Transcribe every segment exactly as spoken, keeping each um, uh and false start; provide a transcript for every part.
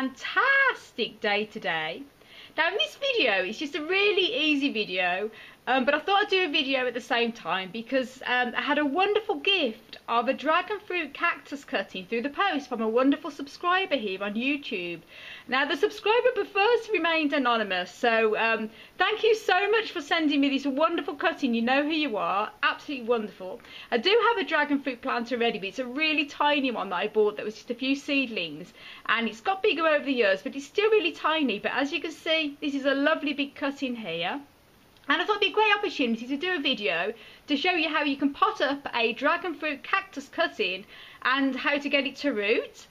fantastic day today. Now in this video, it's just a really easy video, um, but I thought I'd do a video at the same time because um, I had a wonderful gift of a dragon fruit cactus cutting through the post from a wonderful subscriber here on YouTube. Now the subscriber prefers to remain anonymous, so um, thank you so much for sending me this wonderful cutting. You know who you are, absolutely wonderful. I do have a dragon fruit plant already, but it's a really tiny one that I bought that was just a few seedlings, and it's got bigger over the years, but it's still really tiny. But as you can see, this is a lovely big cutting here, and I thought it'd be a great opportunity to do a video to show you how you can pot up a dragon fruit cactus cutting and how to get it to root.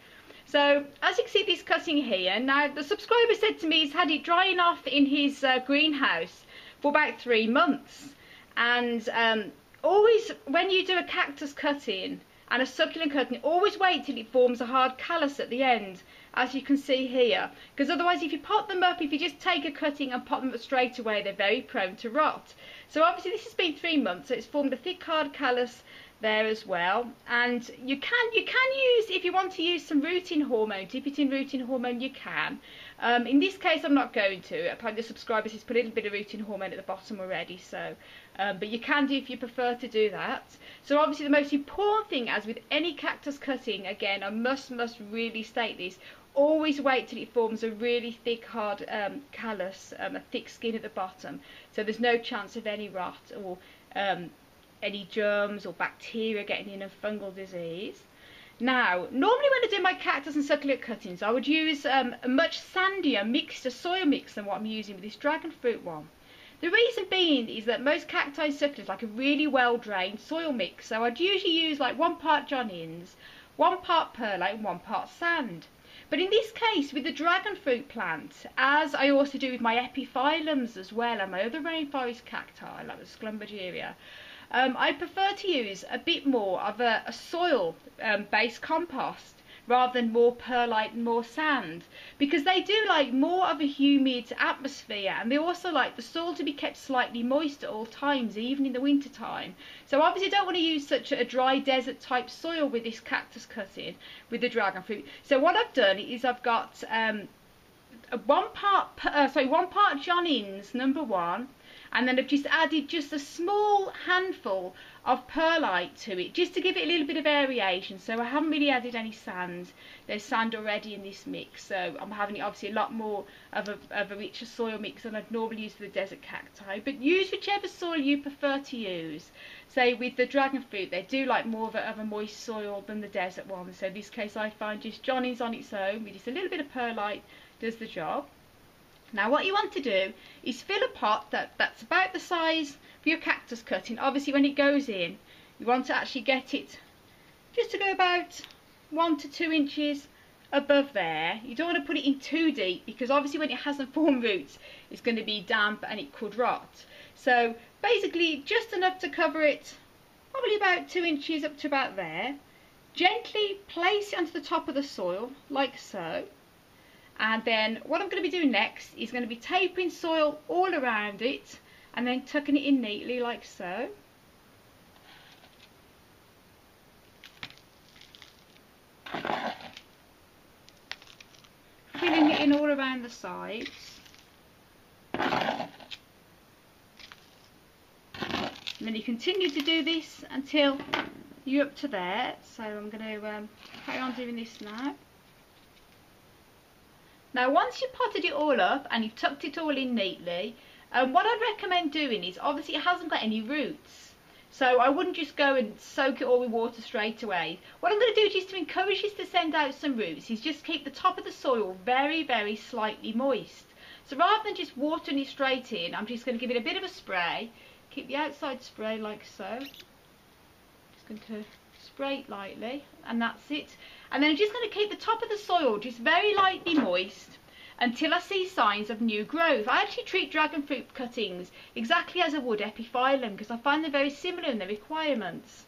So as you can see, this cutting here, now the subscriber said to me he's had it drying off in his uh, greenhouse for about three months. And um, always when you do a cactus cutting and a succulent cutting, always wait till it forms a hard callus at the end, as you can see here, because otherwise if you pot them up, if you just take a cutting and pot them up straight away, they're very prone to rot. So obviously this has been three months, so it's formed a thick hard callus there as well. And you can you can use, if you want to use some rooting hormone, dip it in rooting hormone, you can. Um, in this case I'm not going to, apparently the subscribers has put a little bit of rooting hormone at the bottom already, so um, but you can do if you prefer to do that. So obviously the most important thing, as with any cactus cutting, again I must must really state this, always wait till it forms a really thick hard um, callus, um, a thick skin at the bottom, so there's no chance of any rot or um, any germs or bacteria getting in, and fungal disease. Now normally when I do my cactus and succulent cuttings, I would use um, a much sandier mixture, soil mix, than what I'm using with this dragon fruit one. The reason being is that most cacti and succulents like a really well drained soil mix, so I'd usually use like one part John Innes, one part perlite and one part sand. But in this case with the dragon fruit plant, as I also do with my epiphyllums as well and my other rainforest cacti like the Schlumbergera, Um, I prefer to use a bit more of a, a soil um, based compost rather than more perlite and more sand, because they do like more of a humid atmosphere, and they also like the soil to be kept slightly moist at all times, even in the winter time. So obviously I don't want to use such a dry desert type soil with this cactus cutting with the dragon fruit. So what I've done is I've got um, a one part uh, sorry one part John Innes number one, and then I've just added just a small handful of perlite to it, just to give it a little bit of variation. So I haven't really added any sand. There's sand already in this mix, so I'm having it obviously a lot more of a, of a richer soil mix than I'd normally use for the desert cacti. But use whichever soil you prefer to use. Say with the dragon fruit, they do like more of a, of a moist soil than the desert one. So in this case I find just John Innes on its own with just a little bit of perlite does the job. Now what you want to do is fill a pot that, that's about the size for your cactus cutting. Obviously when it goes in, you want to actually get it just to go about one to two inches above there. You don't want to put it in too deep, because obviously when it hasn't formed roots, it's going to be damp and it could rot. So basically just enough to cover it, probably about two inches up to about there. Gently place it onto the top of the soil like so. And then what I'm going to be doing next is going to be tapering soil all around it and then tucking it in neatly like so. Filling it in all around the sides. And then you continue to do this until you're up to there. So I'm going to um, carry on doing this now. Now once you've potted it all up and you've tucked it all in neatly, um, what I'd recommend doing is, obviously it hasn't got any roots, so I wouldn't just go and soak it all with water straight away. What I'm going to do just to encourage this to send out some roots is just keep the top of the soil very very slightly moist. So rather than just watering it straight in, I'm just going to give it a bit of a spray, keep the outside spray like so, just going to spray it lightly, and that's it. And then I'm just going to keep the top of the soil just very lightly moist until I see signs of new growth. I actually treat dragon fruit cuttings exactly as I would epiphyllum, because I find them very similar in their requirements.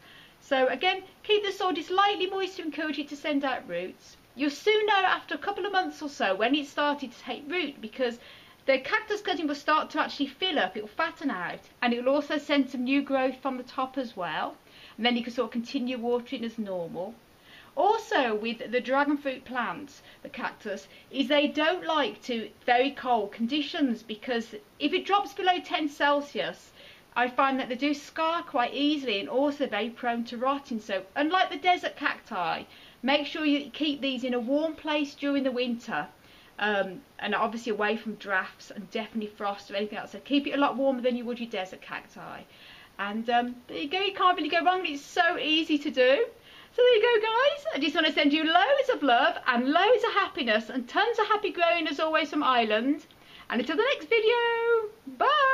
So again, keep the soil just lightly moist to encourage it to send out roots. You'll soon know after a couple of months or so when it started to take root, because the cactus cutting will start to actually fill up, it will fatten out, and it will also send some new growth from the top as well. And then you can sort of continue watering as normal. Also with the dragon fruit plants, the cactus, is they don't like to very cold conditions, because if it drops below ten Celsius, I find that they do scar quite easily, and also very prone to rotting. So unlike the desert cacti, make sure you keep these in a warm place during the winter, um, and obviously away from drafts and definitely frost or anything else. So keep it a lot warmer than you would your desert cacti. And um, there you go, you can't really go wrong. It's so easy to do. So there you go, guys. I just want to send you loads of love and loads of happiness and tons of happy growing as always from Ireland. And until the next video, bye.